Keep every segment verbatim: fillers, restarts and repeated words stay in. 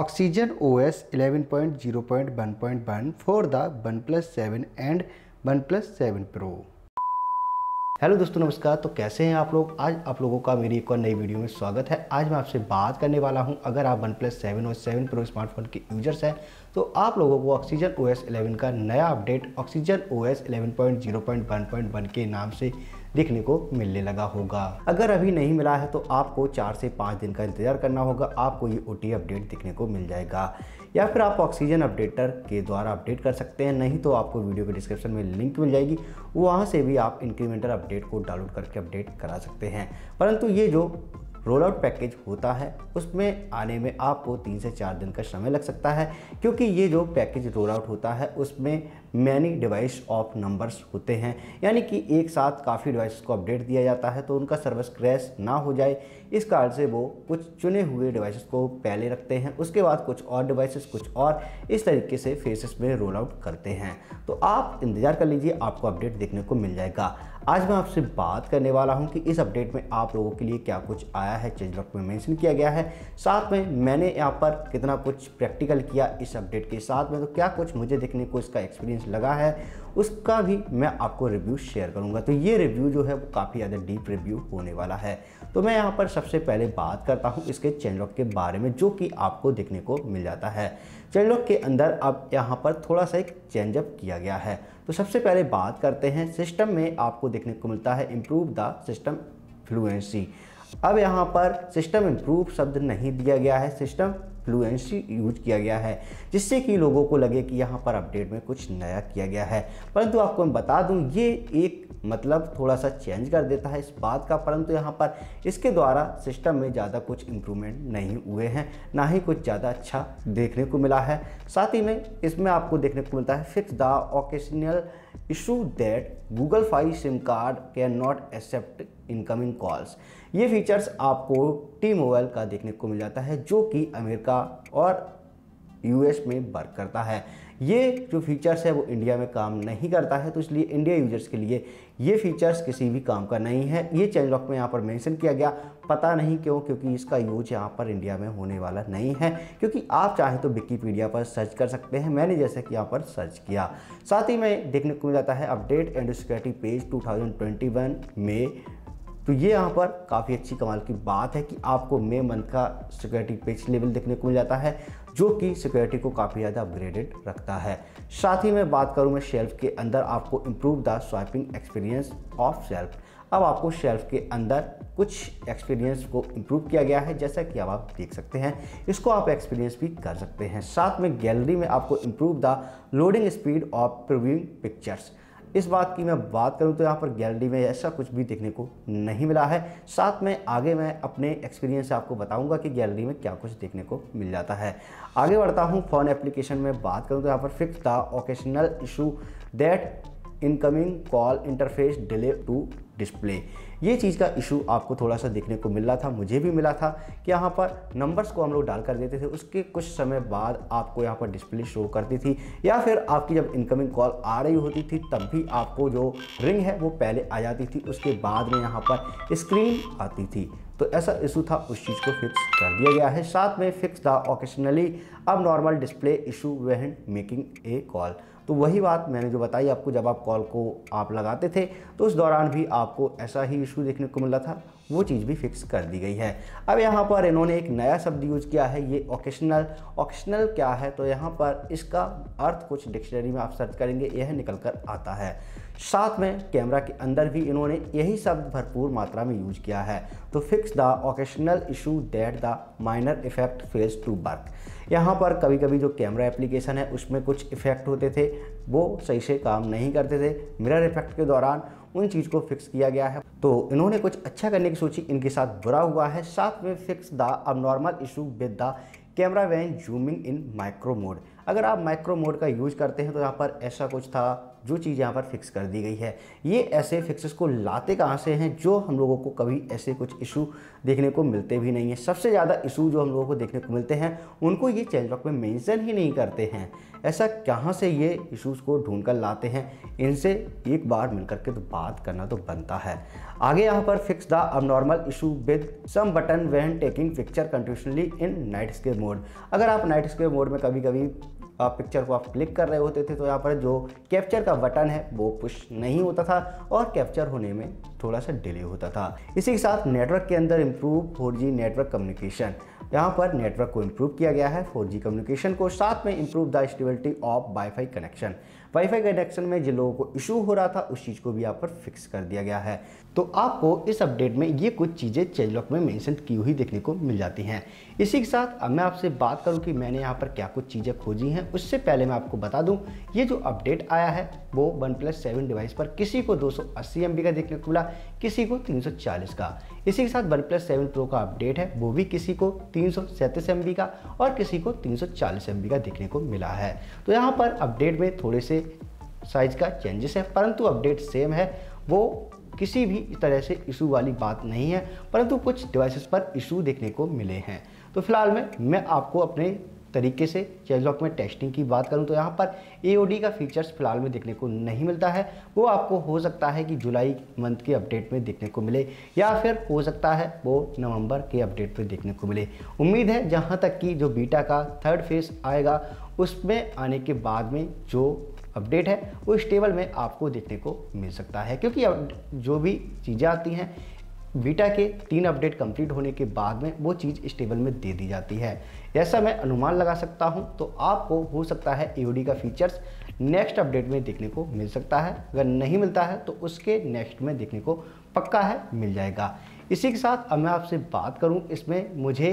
Oxygen O S eleven point zero point one point one for the OnePlus seven and OnePlus seven Pro। Hello दोस्तों नमस्कार। तो कैसे हैं आप लोग? आज आप लोगों का मेरी एक और नई वीडियो में स्वागत है। आज मैं आपसे बात करने वाला हूं, अगर आप OnePlus seven और seven Pro स्मार्टफोन के यूजर्स हैं तो आप लोगों को ऑक्सीजन ओएस इलेवन का नया update oxygen OS eleven point zero point one point one के नाम से देखने को मिलने लगा होगा। अगर अभी नहीं मिला है तो आपको चार से पाँच दिन का इंतजार करना होगा, आपको ये ओ टी अपडेट देखने को मिल जाएगा, या फिर आप ऑक्सीजन अपडेटर के द्वारा अपडेट कर सकते हैं। नहीं तो आपको वीडियो के डिस्क्रिप्शन में लिंक मिल जाएगी, वहाँ से भी आप इंक्रीमेंटल अपडेट को डाउनलोड करके अपडेट करा सकते हैं। परंतु ये जो रोल आउट पैकेज होता है उसमें आने में आपको तीन से चार दिन का समय लग सकता है, क्योंकि ये जो पैकेज रोल आउट होता है उसमें मैनी डिवाइस ऑफ नंबर्स होते हैं, यानी कि एक साथ काफ़ी डिवाइस को अपडेट दिया जाता है तो उनका सर्विस क्रैश ना हो जाए, इस कारण से वो कुछ चुने हुए डिवाइसेस को पहले रखते हैं, उसके बाद कुछ और डिवाइसेस कुछ और इस तरीके से फेसेस में रोल आउट करते हैं। तो आप इंतज़ार कर लीजिए, आपको अपडेट देखने को मिल जाएगा। आज मैं आपसे बात करने वाला हूं कि इस अपडेट में आप लोगों के लिए क्या कुछ आया है, चेंज लॉक में मेंशन किया गया है, साथ में मैंने यहां पर कितना कुछ प्रैक्टिकल किया इस अपडेट के साथ में, तो क्या कुछ मुझे देखने को इसका एक्सपीरियंस लगा है उसका भी मैं आपको रिव्यू शेयर करूंगा। तो ये रिव्यू जो है वो काफ़ी ज़्यादा डीप रिव्यू होने वाला है। तो मैं यहाँ पर सबसे पहले बात करता हूँ इसके चेंज लॉक के बारे में, जो कि आपको देखने को मिल जाता है। चेंज लॉक के अंदर अब यहाँ पर थोड़ा सा एक चेंजअप किया गया है। तो सबसे पहले बात करते हैं सिस्टम में, आपको देखने को मिलता है इम्प्रूव द सिस्टम फ्लुएंसी। अब यहाँ पर सिस्टम इम्प्रूव शब्द नहीं दिया गया है, सिस्टम फ्लुएंसी यूज किया गया है, जिससे कि लोगों को लगे कि यहाँ पर अपडेट में कुछ नया किया गया है। परंतु आपको मैं बता दूँ ये एक मतलब थोड़ा सा चेंज कर देता है इस बात का, परंतु यहाँ पर इसके द्वारा सिस्टम में ज़्यादा कुछ इम्प्रूवमेंट नहीं हुए हैं, ना ही कुछ ज़्यादा अच्छा देखने को मिला है। साथ ही में इसमें आपको देखने को मिलता है fix the occasional issue that Google Fi SIM card can not accept incoming calls. ये फीचर्स आपको टी मोबाइल का देखने को मिल जाता है, जो कि अमेरिका और यूएस में वर्क करता है। ये जो फीचर्स है वो इंडिया में काम नहीं करता है, तो इसलिए इंडिया यूजर्स के लिए ये फीचर्स किसी भी काम का नहीं है। ये चेंज लॉक में यहाँ पर मेंशन किया गया, पता नहीं क्यों, क्योंकि इसका यूज यहाँ पर इंडिया में होने वाला नहीं है, क्योंकि आप चाहें तो विकीपीडिया पर सर्च कर सकते हैं, मैंने जैसे कि यहाँ पर सर्च किया। साथ ही में देखने को मिल जाता है update and security page two thousand twenty one में। तो ये यहाँ पर काफ़ी अच्छी कमाल की बात है कि आपको मे मंथ का सिक्योरिटी पेज लेवल देखने को मिल जाता है, जो कि सिक्योरिटी को काफ़ी ज़्यादा अपग्रेडेड रखता है। साथ ही मैं बात करूँ मैं शेल्फ के अंदर, आपको improve the swiping experience of shelf. अब आपको शेल्फ के अंदर कुछ एक्सपीरियंस को इम्प्रूव किया गया है, जैसा कि अब आप देख सकते हैं, इसको आप एक्सपीरियंस भी कर सकते हैं। साथ में गैलरी में आपको improve the loading speed of previewing pictures. इस बात की मैं बात करूं तो यहाँ पर गैलरी में ऐसा कुछ भी देखने को नहीं मिला है। साथ में आगे मैं अपने एक्सपीरियंस से आपको बताऊंगा कि गैलरी में क्या कुछ देखने को मिल जाता है। आगे बढ़ता हूं, फ़ोन एप्लीकेशन में बात करूं तो यहाँ पर fix the occasional issue that incoming call interface delay to display. ये चीज़ का इशू आपको थोड़ा सा देखने को मिल रहा था, मुझे भी मिला था कि यहाँ पर नंबर्स को हम लोग डाल कर देते थे, उसके कुछ समय बाद आपको यहाँ पर डिस्प्ले शो करती थी, या फिर आपकी जब इनकमिंग कॉल आ रही होती थी तब भी आपको जो रिंग है वो पहले आ जाती थी, उसके बाद में यहाँ पर स्क्रीन आती थी। तो ऐसा इशू था, उस चीज़ को फिक्स कर दिया गया है। साथ में fix the occasionally abnormal display issue when making a call. तो वही बात मैंने जो बताई आपको, जब आप कॉल को आप लगाते थे तो उस दौरान भी आपको ऐसा ही इशू देखने को मिला था, वो चीज़ भी फिक्स कर दी गई है। अब यहाँ पर इन्होंने एक नया शब्द यूज किया है, ये ओकेशनल। ओकेशनल क्या है? तो यहाँ पर इसका अर्थ कुछ डिक्शनरी में आप सर्च करेंगे यह निकल कर आता है। साथ में कैमरा के अंदर भी इन्होंने यही शब्द भरपूर मात्रा में यूज किया है। तो fix the occasional issue that the minor effect fails to work. यहाँ पर कभी कभी जो कैमरा एप्लीकेशन है उसमें कुछ इफेक्ट होते थे, वो सही से काम नहीं करते थे, मिरर इफेक्ट के दौरान उन चीज़ को फिक्स किया गया है। तो इन्होंने कुछ अच्छा करने की सोची, इनके साथ बुरा हुआ है। साथ में fix the abnormal issue with the camera when zooming in micro mode. अगर आप माइक्रो मोड का यूज़ करते हैं तो यहाँ पर ऐसा कुछ था जो चीज़ यहाँ पर फिक्स कर दी गई है। ये ऐसे फिक्सेस को लाते कहाँ से हैं, जो हम लोगों को कभी ऐसे कुछ इशू देखने को मिलते भी नहीं है। सबसे ज़्यादा इशू जो हम लोगों को देखने को मिलते हैं उनको ये चेंज लॉक में मेंशन ही नहीं करते हैं। ऐसा कहाँ से ये इशूज़ को ढूंढ कर लाते हैं, इनसे एक बार मिल करके तो बात करना तो बनता है। आगे यहाँ पर fix the abnormal issue with some button when taking picture continuously in Nightscape mode. अगर आप नाइट्सकेप मोड में कभी कभी पिक्चर को आप क्लिक कर रहे होते थे तो यहाँ पर जो कैप्चर का बटन है वो पुश नहीं होता था और कैप्चर होने में थोड़ा सा डिले होता था। इसी के साथ नेटवर्क के अंदर improve four G network communication, यहाँ पर नेटवर्क को इम्प्रूव किया गया है फोर जी कम्युनिकेशन को, साथ में improve the stability of wifi connection. Wifi connection में जिन लोगों को इशू हो रहा था उस चीज़ को भी यहाँ पर फिक्स कर दिया गया है। तो आपको इस अपडेट में ये कुछ चीज़ें चेंजलॉक में मेंशन की हुई देखने को मिल जाती हैं। इसी के साथ अब मैं आपसे बात करूँ कि मैंने यहाँ पर क्या कुछ चीज़ें खोजी हैं, उससे पहले मैं आपको बता दूँ ये जो अपडेट आया है वो OnePlus सेवन डिवाइस पर किसी को दो सौ अस्सी एम बी का देखने को मिला, किसी को तीन सौ चालीस का। इसी के साथ OnePlus सेवन Pro का अपडेट है वो भी किसी को तीन सौ सैंतीस एम बी का और किसी को तीन सौ चालीस एम बी का देखने को मिला है। तो यहाँ पर अपडेट में थोड़े से साइज का चेंजेस है, परंतु अपडेट सेम है, वो किसी भी तरह से इशू वाली बात नहीं है, परंतु कुछ डिवाइसेस पर इशू देखने को मिले हैं। तो फिलहाल में मैं आपको अपने तरीके से चेंजलॉक में टेस्टिंग की बात करूं तो यहाँ पर एओडी का फीचर्स फिलहाल में देखने को नहीं मिलता है, वो आपको हो सकता है कि जुलाई मंथ के अपडेट में देखने को मिले या फिर हो सकता है वो नवंबर के अपडेट में देखने को मिले। उम्मीद है जहाँ तक कि जो बीटा का थर्ड फेज आएगा उसमें आने के बाद में जो अपडेट है वो स्टेबल में आपको देखने को मिल सकता है, क्योंकि जो भी चीज़ें आती हैं बीटा के तीन अपडेट कंप्लीट होने के बाद में वो चीज़ स्टेबल में दे दी जाती है, ऐसा मैं अनुमान लगा सकता हूं। तो आपको हो सकता है एओडी का फीचर्स नेक्स्ट अपडेट में देखने को मिल सकता है, अगर नहीं मिलता है तो उसके नेक्स्ट में देखने को पक्का है मिल जाएगा। इसी के साथ अब मैं आपसे बात करूं, इसमें मुझे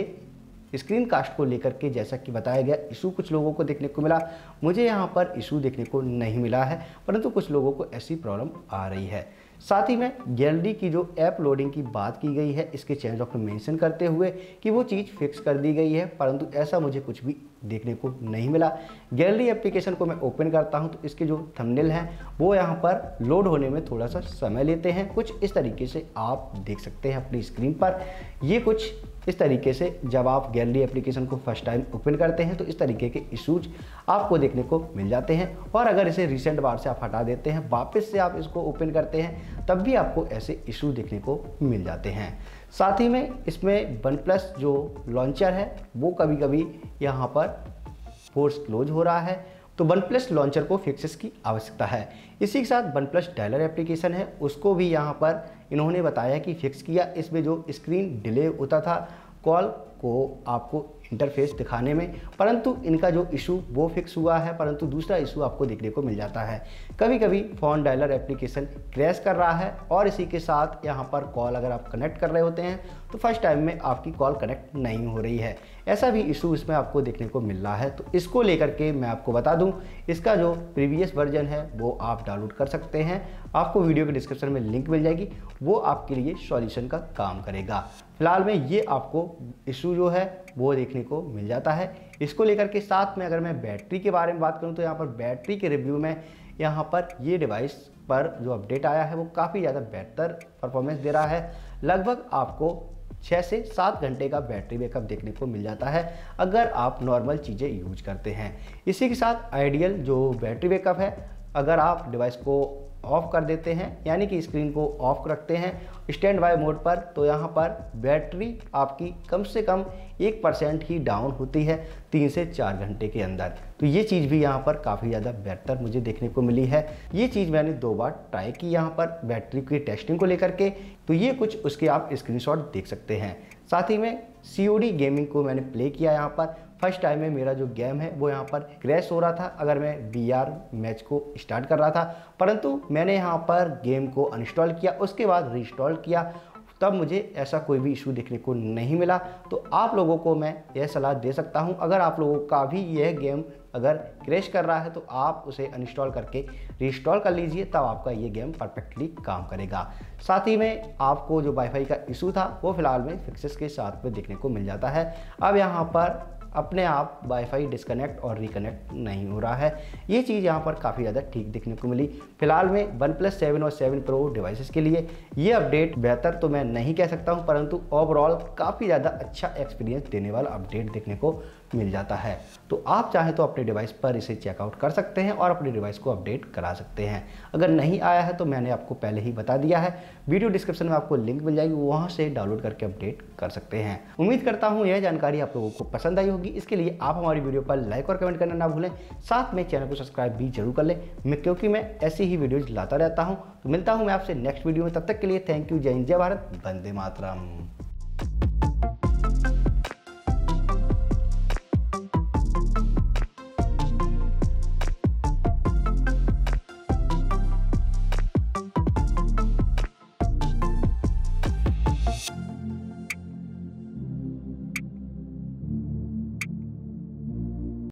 स्क्रीन कास्ट को लेकर के जैसा कि बताया गया इशू कुछ लोगों को देखने को मिला, मुझे यहाँ पर इशू देखने को नहीं मिला है, परंतु कुछ लोगों को ऐसी प्रॉब्लम आ रही है। साथ ही में गैलरी की जो ऐप लोडिंग की बात की गई है इसके चेंजलॉक में मेंशन करते हुए कि वो चीज़ फिक्स कर दी गई है, परंतु ऐसा मुझे कुछ भी देखने को नहीं मिला। गैलरी एप्लीकेशन को मैं ओपन करता हूं तो इसके जो थंबनेल हैं वो यहां पर लोड होने में थोड़ा सा समय लेते हैं, कुछ इस तरीके से आप देख सकते हैं अपनी स्क्रीन पर। ये कुछ इस तरीके से जब आप गैलरी एप्लीकेशन को फर्स्ट टाइम ओपन करते हैं तो इस तरीके के इशूज आपको देखने को मिल जाते हैं, और अगर इसे रिसेंट बार से आप हटा देते हैं, वापस से आप इसको ओपन करते हैं, तब भी आपको ऐसे इशू देखने को मिल जाते हैं। साथ ही में इसमें OnePlus जो लॉन्चर है वो कभी कभी यहाँ पर फोर्स क्लोज हो रहा है, तो OnePlus लॉन्चर को फिक्सेस की आवश्यकता है। इसी के साथ OnePlus डायलर एप्लीकेशन है उसको भी यहाँ पर इन्होंने बताया कि फिक्स किया। इसमें जो स्क्रीन डिले होता था कॉल को आपको इंटरफेस दिखाने में, परंतु इनका जो इशू वो फिक्स हुआ है, परंतु दूसरा इशू आपको देखने को मिल जाता है। कभी कभी फ़ोन डायलर एप्लीकेशन क्रैश कर रहा है, और इसी के साथ यहाँ पर कॉल अगर आप कनेक्ट कर रहे होते हैं तो फर्स्ट टाइम में आपकी कॉल कनेक्ट नहीं हो रही है, ऐसा भी इशू इसमें आपको देखने को मिल रहा है। तो इसको लेकर के मैं आपको बता दूँ इसका जो प्रीवियस वर्जन है वो आप डाउनलोड कर सकते हैं, आपको वीडियो के डिस्क्रिप्शन में लिंक मिल जाएगी, वो आपके लिए सॉल्यूशन का काम करेगा। फिलहाल में ये आपको इशू जो है वो देखने को मिल जाता है इसको लेकर के। साथ में अगर मैं बैटरी के बारे में बात करूं तो यहाँ पर बैटरी के रिव्यू में यहाँ पर ये डिवाइस पर जो अपडेट आया है वो काफ़ी ज़्यादा बेहतर परफॉर्मेंस दे रहा है, लगभग आपको छः से सात घंटे का बैटरी बैकअप देखने को मिल जाता है अगर आप नॉर्मल चीज़ें यूज करते हैं। इसी के साथ आइडियल जो बैटरी बैकअप है अगर आप डिवाइस को ऑफ़ कर देते हैं, यानी कि स्क्रीन को ऑफ रखते हैं स्टैंड बाय मोड पर, तो यहाँ पर बैटरी आपकी कम से कम एक परसेंट ही डाउन होती है तीन से चार घंटे के अंदर। तो ये चीज़ भी यहाँ पर काफ़ी ज़्यादा बेहतर मुझे देखने को मिली है। ये चीज़ मैंने दो बार ट्राई की यहाँ पर बैटरी की टेस्टिंग को लेकर के, तो ये कुछ उसके आप स्क्रीनशॉट देख सकते हैं। साथ ही में सीओडी गेमिंग को मैंने प्ले किया, यहाँ पर फर्स्ट टाइम में मेरा जो गेम है वो यहाँ पर क्रैश हो रहा था अगर मैं वीआर मैच को स्टार्ट कर रहा था, परंतु मैंने यहाँ पर गेम को अनइंस्टॉल किया उसके बाद रीइंस्टॉल किया तब मुझे ऐसा कोई भी इशू देखने को नहीं मिला। तो आप लोगों को मैं यह सलाह दे सकता हूँ अगर आप लोगों का भी यह गेम अगर क्रैश कर रहा है तो आप उसे अनइंस्टॉल करके रीइंस्टॉल कर लीजिए, तब आपका ये गेम परफेक्टली काम करेगा। साथ ही में आपको जो वाईफाई का इशू था वो फिलहाल में फिक्सेस के साथ में देखने को मिल जाता है, अब यहाँ पर अपने आप वाईफाई डिस्कनेक्ट और रिकनेक्ट नहीं हो रहा है, ये चीज़ यहाँ पर काफ़ी ज़्यादा ठीक देखने को मिली। फिलहाल में OnePlus सेवन और सेवन Pro डिवाइसेस के लिए ये अपडेट बेहतर तो मैं नहीं कह सकता हूँ, परंतु ओवरऑल काफ़ी ज़्यादा अच्छा एक्सपीरियंस देने वाला अपडेट देखने को मिल जाता है। तो आप चाहे तो अपने डिवाइस पर इसे चेकआउट कर सकते हैं और अपने डिवाइस को अपडेट करा सकते हैं। अगर नहीं आया है तो मैंने आपको पहले ही बता दिया है, वीडियो डिस्क्रिप्शन में आपको लिंक मिल जाएगी, वहाँ से डाउनलोड करके अपडेट कर सकते हैं। उम्मीद करता हूँ यह जानकारी आप लोगों को पसंद आई होगी। इसके लिए आप हमारी वीडियो पर लाइक और कमेंट करना ना भूलें, साथ में चैनल को सब्सक्राइब भी जरूर कर लें मैं क्योंकि मैं ऐसी ही वीडियोज़ लाता रहता हूँ। तो मिलता हूँ मैं आपसे नेक्स्ट वीडियो में, तब तक के लिए थैंक यू। जय हिंद, जय भारत, वंदे मातरम।